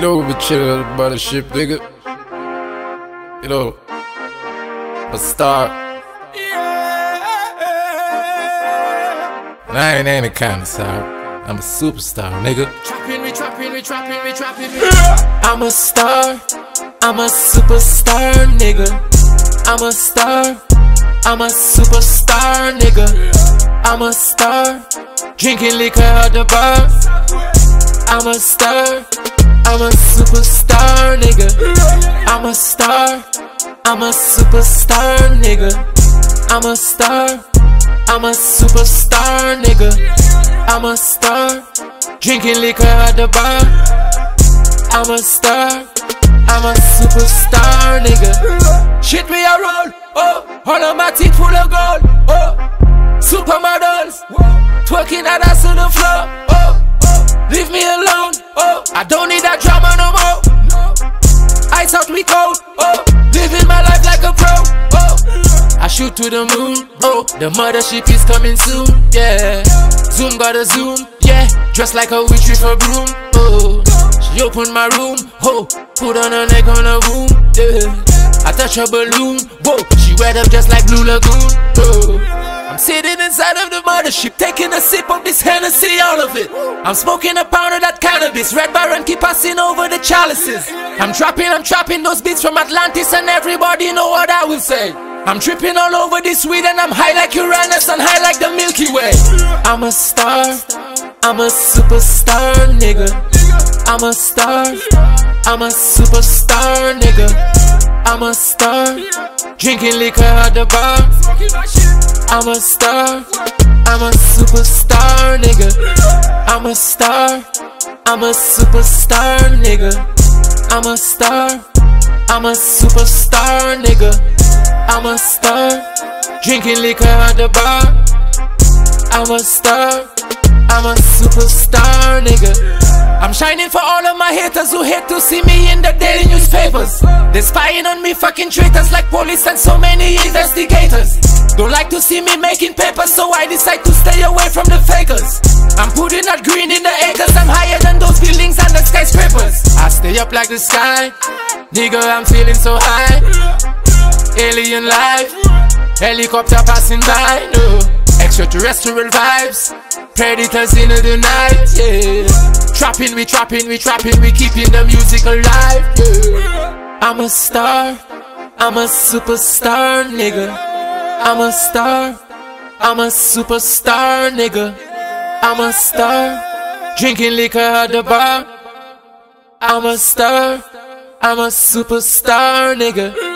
You know, we chillin' up by the ship, nigga. You know, a star. Yeah. And I ain't any kind of star. I'm a superstar, nigga. Trappin', I'm a star. I'm a superstar, nigga. I'm a star. I'm a superstar, nigga. I'm a star. Drinking liquor at the bar. I'm a star. I'm a superstar, nigga. I'm a star. I'm a superstar, nigga. I'm a star. I'm a superstar, nigga. I'm a star. Drinking liquor at the bar. I'm a star. I'm a superstar, nigga. Shit me a roll. Oh, automatic full of gold. Oh, supermodels. Twerking at us on the floor. Oh, leave me alone. Oh, I don't need that drama no more. Ice out me cold. Oh, living my life like a pro. Oh, I shoot to the moon. Oh, the mothership is coming soon. Yeah, zoom gotta zoom. Yeah, dressed like a witch with a broom. Oh, she opened my room. Oh, put on her neck on her womb. Yeah. I touch her balloon, whoa, she wet up just like Blue Lagoon, whoa. I'm sitting inside of the mothership, taking a sip of this Hennessy, all of it. I'm smoking a pound of that cannabis, Red Baron keep passing over the chalices. I'm trapping those beats from Atlantis and everybody know what I will say. I'm tripping all over this weed and I'm high like Uranus and high like the Milky Way. I'm a star, I'm a superstar, nigga. I'm a star, I'm a superstar, nigga. I'm a star, drinking liquor at the bar. I'm a star, I'm a superstar, nigga. I'm a star, I'm a superstar, nigga. I'm a star, I'm a superstar, nigga. I'm a star, drinking liquor at the bar. I'm a star, I'm a superstar, nigga. I'm shining for all of my haters who hate to see me in the daily newspapers. They spying on me, fucking traitors, like police and so many investigators. Don't like to see me making papers, so I decide to stay away from the fakers. I'm putting out green in the acres, I'm higher than those buildings and the skyscrapers. I stay up like the sky, nigga, I'm feeling so high. Alien life, helicopter passing by, no. Extraterrestrial vibes, predators in the night, yeah. Trapping, we keeping the music alive, yeah. I'm a star, I'm a superstar, nigga. I'm a star, I'm a superstar, nigga. I'm a star, drinking liquor at the bar. I'm a star, I'm a superstar, nigga.